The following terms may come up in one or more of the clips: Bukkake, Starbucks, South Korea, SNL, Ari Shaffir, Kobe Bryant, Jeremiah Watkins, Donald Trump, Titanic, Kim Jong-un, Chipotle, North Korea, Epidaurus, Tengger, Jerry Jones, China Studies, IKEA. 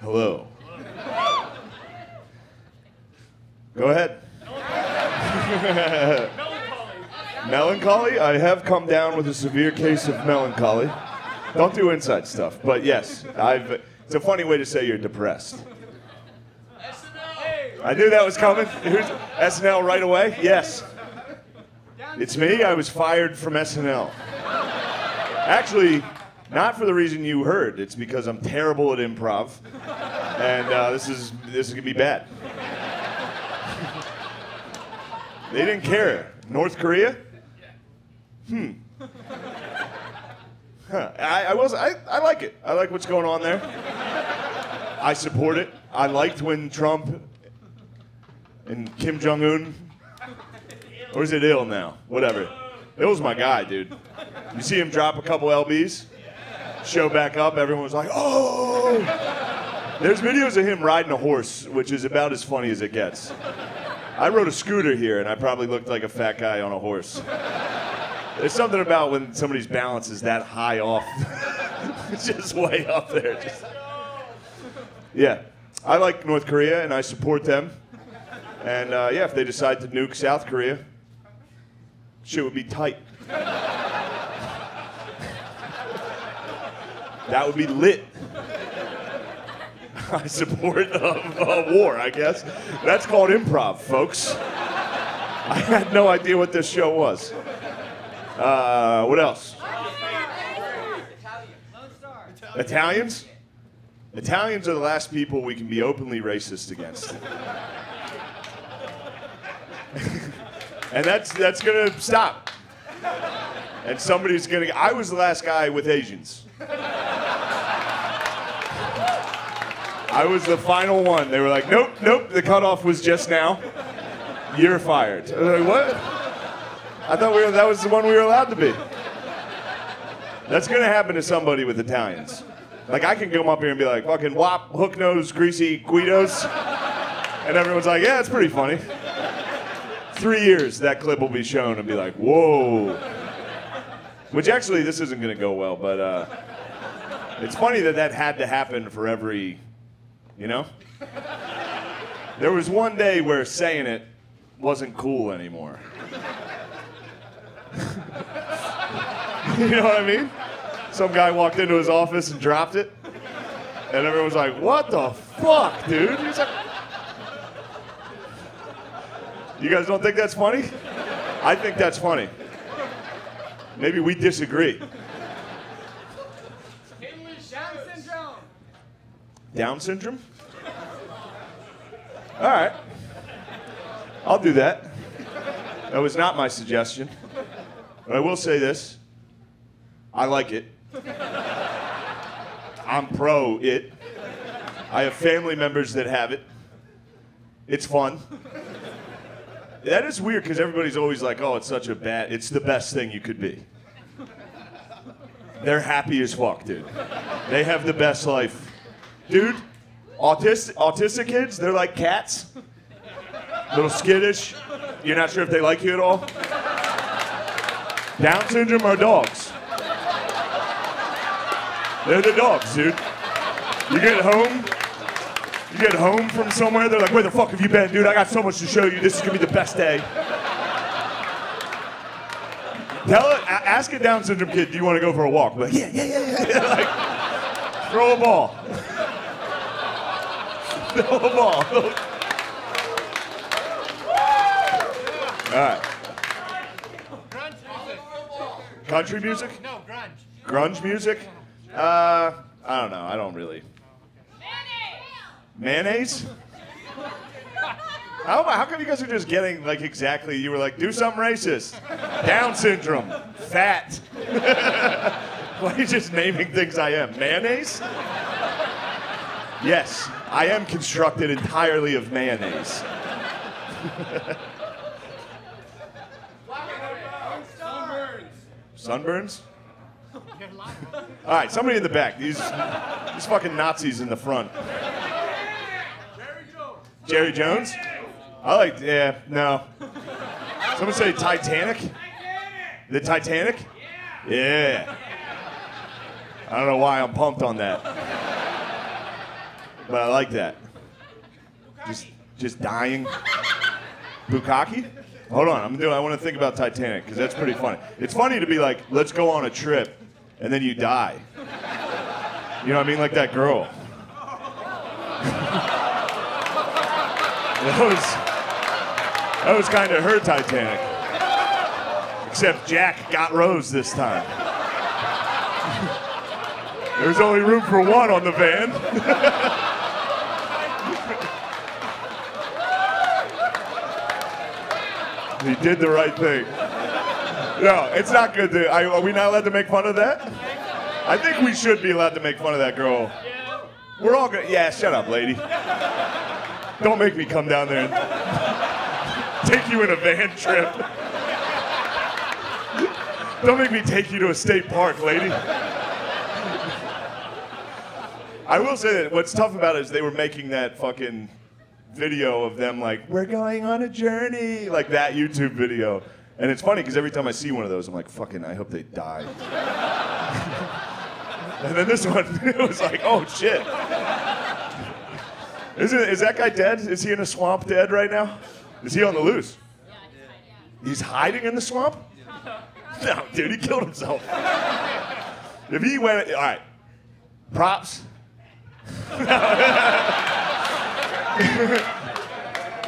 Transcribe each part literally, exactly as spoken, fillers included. Hello. Go ahead. Melancholy. Melancholy? I have come down with a severe case of melancholy. Don't do inside stuff, but yes, I've. It's a funny way to say you're depressed. S N L. I knew that was coming. Here's S N L right away. Yes. It's me. I was fired from S N L. Actually, not for the reason you heard. It's because I'm terrible at improv, and uh, this is this is gonna be bad. They didn't care. North Korea? Hmm. Huh. I, I was. I, I like it. I like what's going on there. I support it. I liked when Trump and Kim Jong-un, or is it ill now? Whatever. Ill's my guy, dude. You see him drop a couple L Bs, show back up. Everyone was like, "Oh!" There's videos of him riding a horse, which is about as funny as it gets. I rode a scooter here, and I probably looked like a fat guy on a horse. There's something about when somebody's balance is that high off. It's just way up there. Just... Yeah. I like North Korea, and I support them. And, uh, yeah, if they decide to nuke South Korea, shit would be tight. That would be lit. I support a, a war, I guess. That's called improv, folks. I had no idea what this show was. Uh, what else? Italians? Italians are the last people we can be openly racist against. And that's that's gonna stop. And somebody's gonna. I was the last guy with Asians. I was the final one. They were like, nope, nope, the cutoff was just now. You're fired. I was like, what? I thought we were, that was the one we were allowed to be. That's going to happen to somebody with Italians. Like, I can come up here and be like, fucking wop, hook nose, greasy Guidos. And everyone's like, yeah, it's pretty funny. Three years, that clip will be shown and be like, whoa. Which actually, this isn't going to go well, but uh, it's funny that that had to happen for every... You know? There was one day where saying it wasn't cool anymore. You know what I mean? Some guy walked into his office and dropped it. And everyone was like, what the fuck, dude? He's like, you guys don't think that's funny? I think that's funny. Maybe we disagree. Down syndrome? All right. I'll do that. That was not my suggestion. But I will say this. I like it. I'm pro it. I have family members that have it. It's fun. That is weird because everybody's always like, oh, it's such a bad, it's the best thing you could be. They're happy as fuck, dude. They have the best life. Dude, autistic, autistic kids, they're like cats. A little skittish. You're not sure if they like you at all. Down syndrome are dogs. They're the dogs, dude. You get home, you get home from somewhere, they're like, where the fuck have you been, dude? I got so much to show you. This is gonna be the best day. Tell it, ask a Down syndrome kid, do you want to go for a walk? Like, yeah, yeah, yeah, yeah. Like, throw a ball. No ball. All right. Country music? No, grunge. Grunge music? Uh, I don't know. I don't really. Mayonnaise. Mayonnaise? How, how come you guys are just getting, like, exactly, you were like, do something racist. Down syndrome. Fat. Why are you just naming things I am? Mayonnaise? Yes, I am constructed entirely of mayonnaise. Sunburns. Sunburns? All right, somebody in the back. These, these fucking Nazis in the front. Jerry Jones. Jerry Jones? I like, yeah, no. Someone say Titanic? The Titanic? Yeah. I don't know why I'm pumped on that. But I like that. Just, just dying. Bukkake? Hold on, I'm doing. I want to think about Titanic because that's pretty funny. It's funny to be like, let's go on a trip, and then you die. You know what I mean? Like that girl. That was, that was kind of her Titanic. Except Jack got Rose this time. There's only room for one on the van. He did the right thing. No, it's not good to, I, are we not allowed to make fun of that? I think we should be allowed to make fun of that girl. We're all gonna, yeah, shut up, lady. Don't make me come down there and take you in a van trip. Don't make me take you to a state park, lady. I will say that what's tough about it is they were making that fucking video of them like, we're going on a journey, like that YouTube video. And it's funny because every time I see one of those, I'm like, fucking, I hope they die. And then this one, it was like, oh shit. Is, it, is that guy dead? Is he in a swamp dead right now? Is he on the loose? Yeah, he's, he's hiding in the swamp? Yeah. No, dude, he killed himself. If he went, all right, props.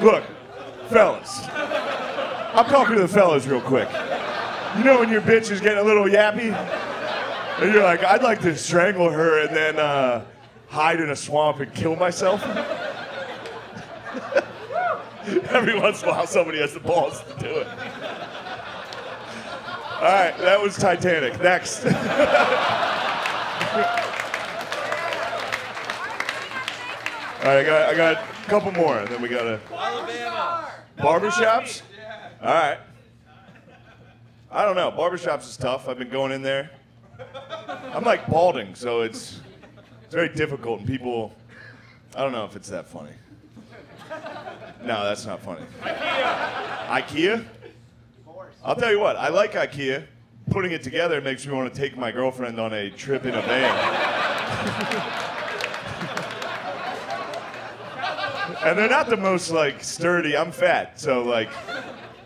Look, fellas. I'm talking to the fellas real quick. You know when your bitch is getting a little yappy? And you're like, I'd like to strangle her and then uh, hide in a swamp and kill myself? Every once in a while, somebody has the balls to do it. All right, that was Titanic. Next. All right, I got, I got a couple more, and then we got a... Alabama. Barbershops? All right. I don't know. Barbershops is tough. I've been going in there. I'm like balding, so it's, it's very difficult, and people... I don't know if it's that funny. No, that's not funny. IKEA. IKEA? Of course. I'll tell you what. I like IKEA. Putting it together makes me want to take my girlfriend on a trip in a van. And they're not the most, like, sturdy. I'm fat, so, like,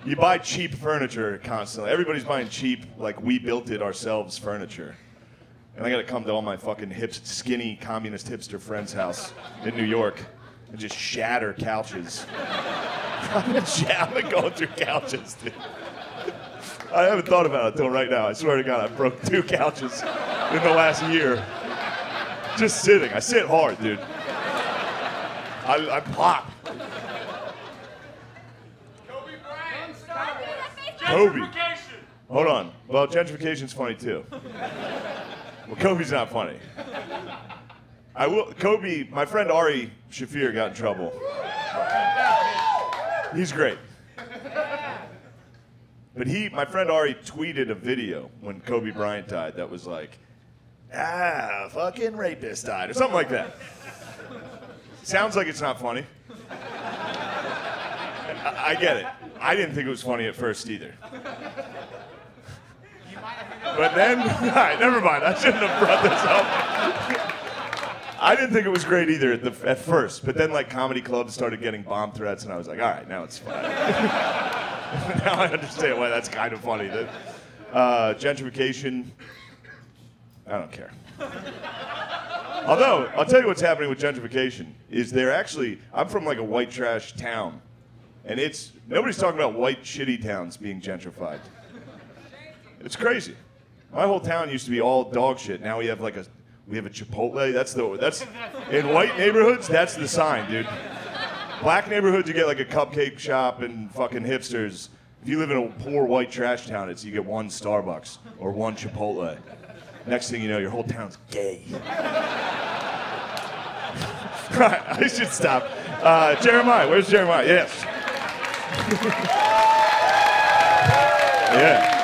you buy cheap furniture constantly. Everybody's buying cheap, like, we built it ourselves furniture. And I gotta come to all my fucking hip, skinny communist hipster friends' house in New York and just shatter couches. I've been going through couches, dude. I haven't thought about it until right now. I swear to God, I broke two couches in the last year. Just sitting. I sit hard, dude. I, I pop. Kobe Bryant. Kobe. Gentrification. Hold on. Well, gentrification's funny too. Well, Kobe's not funny. I will. Kobe. My friend Ari Shaffir got in trouble. He's great. But he, my friend Ari, tweeted a video when Kobe Bryant died that was like, ah, fucking rapist died or something like that. Sounds like it's not funny. I, I get it. I didn't think it was funny at first either. But then, all right, never mind. I shouldn't have brought this up. I didn't think it was great either at, the, at first. But then, like, comedy clubs started getting bomb threats, and I was like, all right, now it's funny. Now I understand why that's kind of funny. The, uh, gentrification, I don't care. Although, I'll tell you what's happening with gentrification is they're actually, I'm from like a white trash town, and it's, nobody's talking about white shitty towns being gentrified. It's crazy. My whole town used to be all dog shit. Now we have like a, we have a Chipotle. That's the, that's, in white neighborhoods, that's the sign, dude. Black neighborhoods, you get like a cupcake shop and fucking hipsters. If you live in a poor white trash town, it's you get one Starbucks or one Chipotle. Next thing you know, your whole town's gay. Right, I should stop. Uh, Jeremiah, where's Jeremiah? Yes. Yeah.